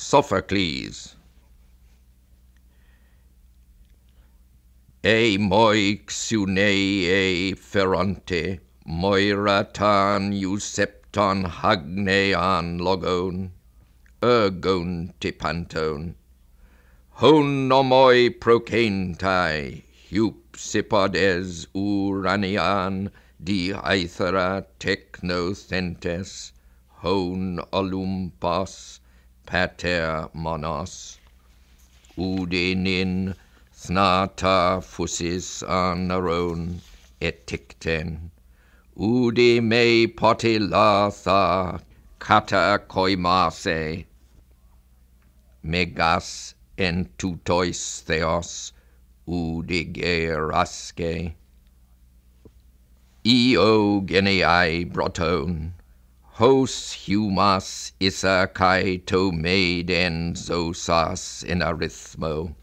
Sophocles. E moi xunei e ferante, moiratan eusepton hagnean logon, ergon tipanton, hon nomoi procaintai, hupsipodes uranian, di aethera technothentes, hon olympos, pater monos, udenin, snata fusis anaron eticten, ude me potilatha kata koimase, megas entutois theos ude gerasce, eo genei broton, hos humas issa kai to maiden zosas in arithmo,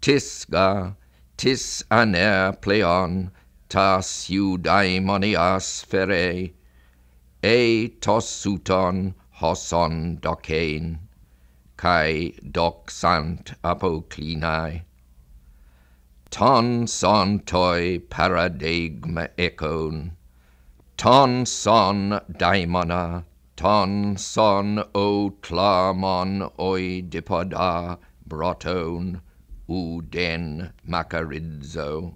tisga, tis aner pleon, tas eudaimonias fere, e tosuton hoson docain, kai doxant apoclinae, ton son toi paradigma econ, ton son daimona, ton son o tlamon oedipoda broton, uden macaridzo.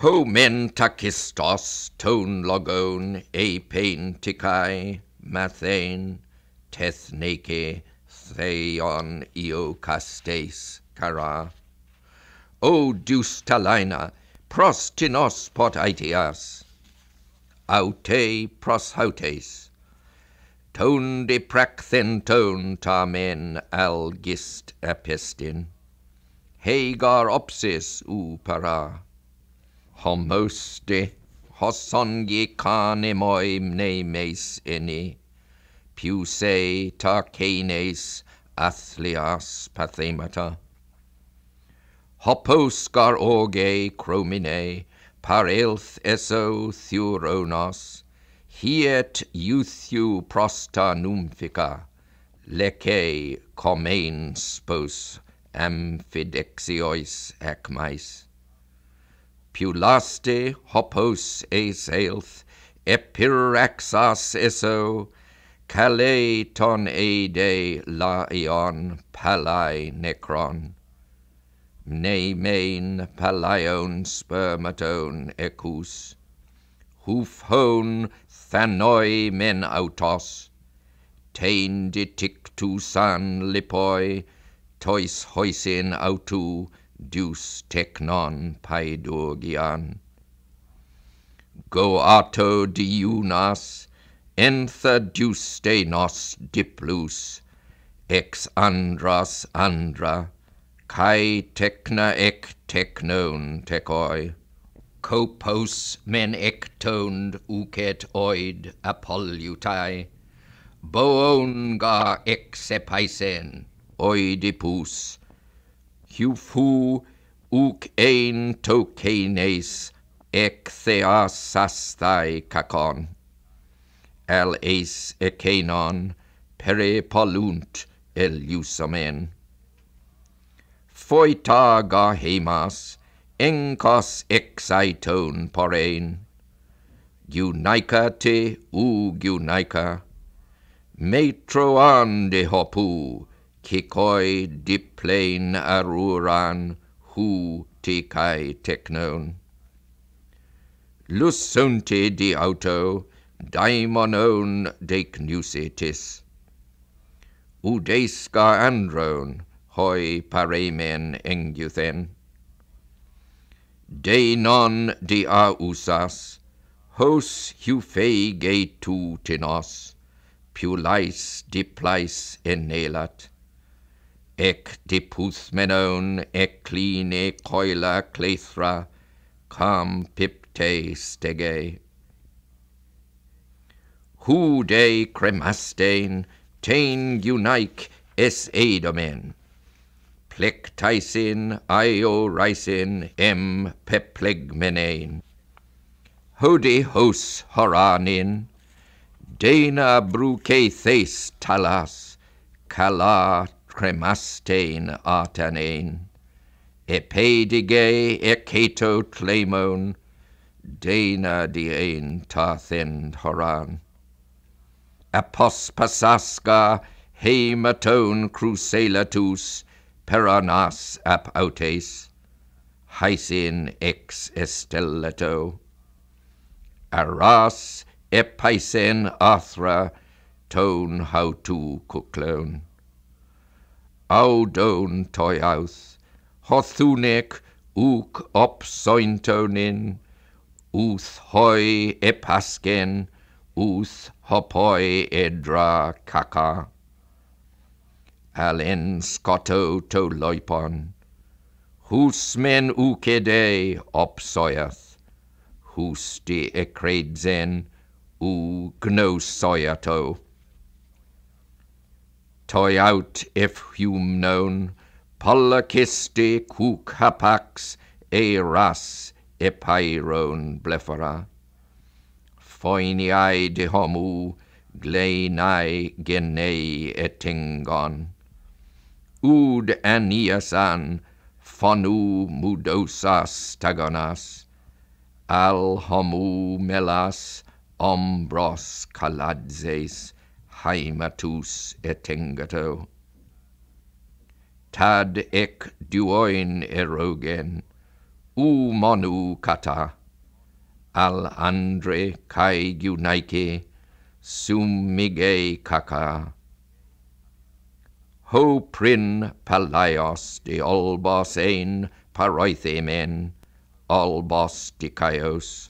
Homen takistos ton logon e paintikai mathane tethneke theon iocastes cara. O deustalina prostinos pot aetias, aute pros hautes, ton de prakthenton tamen algist apestin, hagar opsis u para, homoste hosongi canemoi mnemes eni, puse tarcanes athlias pathemata, hoposcar orge chromine, parelth eso thuronos, hiet euthu prosta numphica, lece comain spos amphidexiois acmais, pulaste hopos eselth, epiraxas eso, cale ton eide laion palai necron, mnemain palaion spermaton ecus, hufhon thanoi men autos, tain ditictu san lipoi, tois hoisin autu, deus technon paedurgian. Goato diunas, entha deustenos diplus, ex andras andra, kai techna ec technon tecoi, copos men ectond ucet oid apolutae, boonga exepaisen oidipus, huphu uc ein tokenes ec theas sastai cacon, al eis ekenon perepolunt elusomen, foita gahemas, enkos exaiton porain, gunaika te u gunaika, metroan de hopu, kikoi diplain aruran, hu tikai technon, lusunte di auto, daimonon decnusitis, udesca andron, hoi paremen enguthen, de non de ausas, hos hufege tu tinos, pulais diplais enelat, ec diputhmenon ecline coila clethra, cam pipte stege, hude cremastein, tain unaic es eidomen, plectaisin, ioraisin, em peplegmenein, hode hos horanin, Dena bruce thes talas, cala tremastein artanein, epedige ekato tlemon, dena diein tarthend horan. Apospasasca hematone crucelatus, peranas ap autes, hysin ex estellato, aras episen athra, tone how to cuclone. Audon toyouth, hothunec uc opsointonin, uth hoi epasken, uth hopoi edra kaka. Alen scoto to loipon, husmen ucede opsoiath, husti ecredzen, u gnosoiato. Toy out if hume known, pollacisti cuc hapax, eras epairon blefera. Foiniae de homu, gleinae genei etingon. Ud aniasan, fonu mudosas tagonas, al homu melas, ombros caladzes, haimatus etingato. Tad ec duoin erogen, u monu kata, al andre kai gunaike, sum mige kaka. Ho prin palaios de olbos ein paroithemen, olbos dikaios.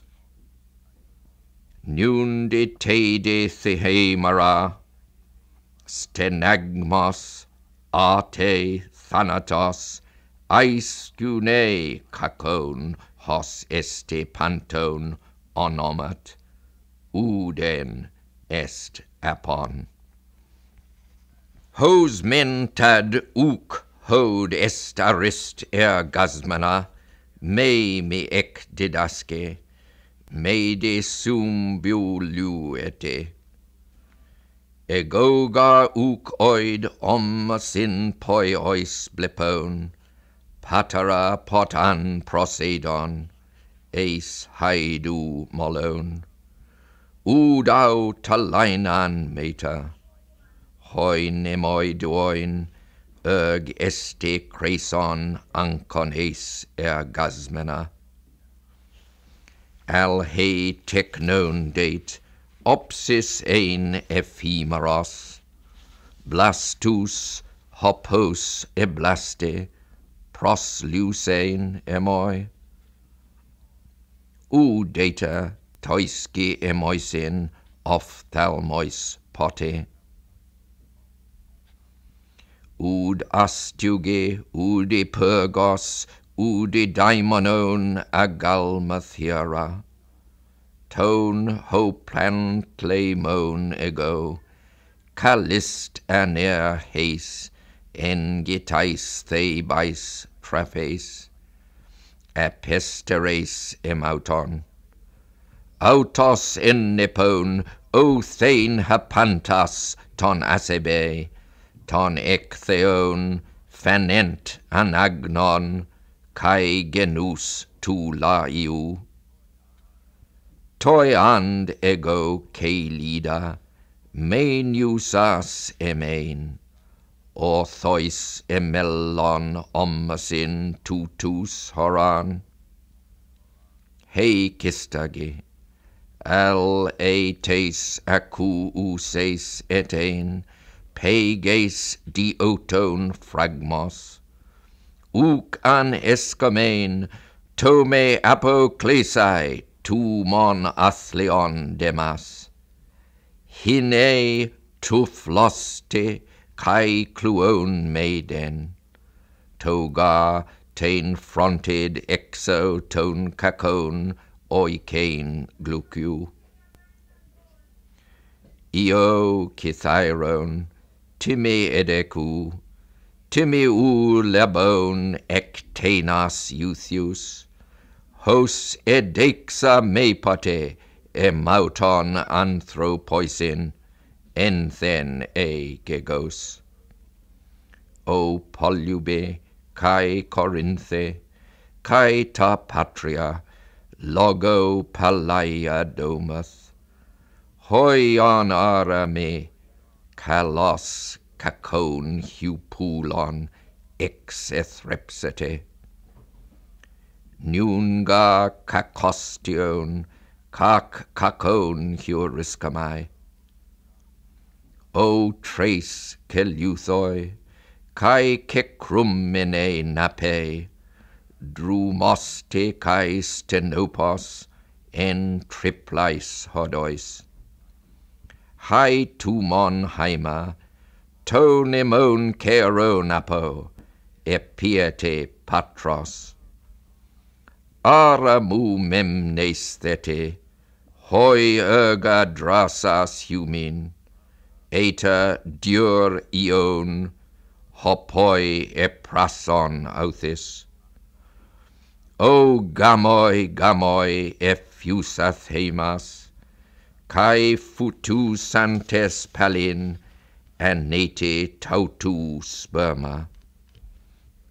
Nunde tede thehemara, stenagmos, arte thanatos, aiscune kakon, hos este panton onomat, uden est apon. Hos men tad uc hod est arist ergasmana, mei me ec didasce, mede sum biuluete. Egoga uc oid ommasin poi ois blepon, patera potan procedon, eis haidu molon. Udau talainan meta, hoi nemoi duoin, erg este creson ancon eis ergasmena. Al hei technon date, opsis ein ephemeros, blastus hopos eblaste, proslucein emoi. U data toisci emoisin ophthalmois pote. Ud astuge, ude purgos, ude daimonon agalmathiera, ton ho plantlemon ego, callist aner heis, engitais thebais traphes, apesteres emauton, autos en nepon, o thein hapantas ton asebe, ton ectheon, fanent anagnon, kai genus tu laiu. Toi and ego caelida, meniusas emein, orthois emellon ommasin tutus horan. Hei kistage, al etes acu uses etein, peges dioton fragmos, uc an escomein, tome apoclesai, tu mon athleon demas, hine tufloste kai cluon maiden, toga ten fronted exo ton cacon oicain glucu. Io kithyron, timi edecu, timiu lebon ectenas euthius, hos edexa mepate Εμάουτον anthropoisin, enθεν gegos. O Polybe, kai Corinthe, kai ta patria, logo palaia domus, hoion ara me, kalos kakon hupulon ex ethrepsete. Nunga kakostion, kak kakon heuriskamai. O trace keluthoi, kai kekrumene nape, drumos te kai stenopos, en triplais hodois. Hai tumon haima, tonimon keron apo, epiete patros. Ara mu mem nesthete, hoi erga drasas humin, eta diur ion, hopoi eprason authis. O gamoi gamoi effusath hemas, kai futu santes palin, anete tautu sperma.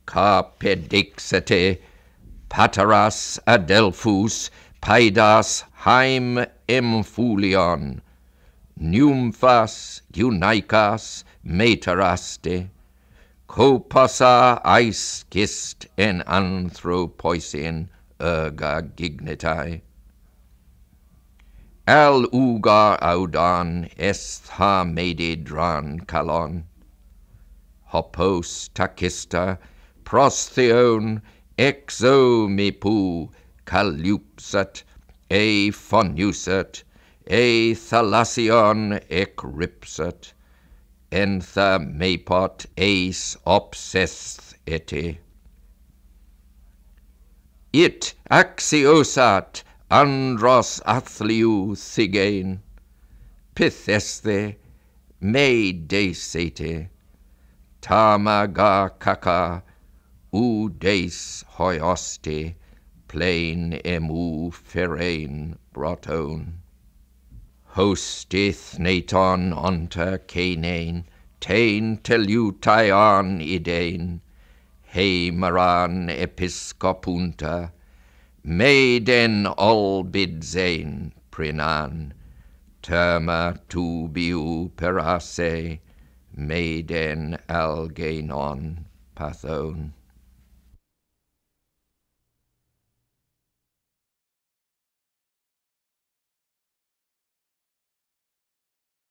Ka pedixete, pateras adelphus, paidas haim emfulion, nymphas eunaicas meteraste, copasa aeschist en anthropoisin erga gignitae. Al ugar audan estha medidran calon, hopos tachista prostheon exomipu calypsat e phonusat e thalassion ecripsat, entha mepot eis obsesth ete. It axiosat andros athliu thigain, pithesthe me desete, tamaga kaka udes hoioste, plain emu ferrain broton. Hostith naton onta cainain, tain telutaion idain, heimaran episcopunta, maiden olbidzain prinan, terma tubiu perase, maiden algainon pathon.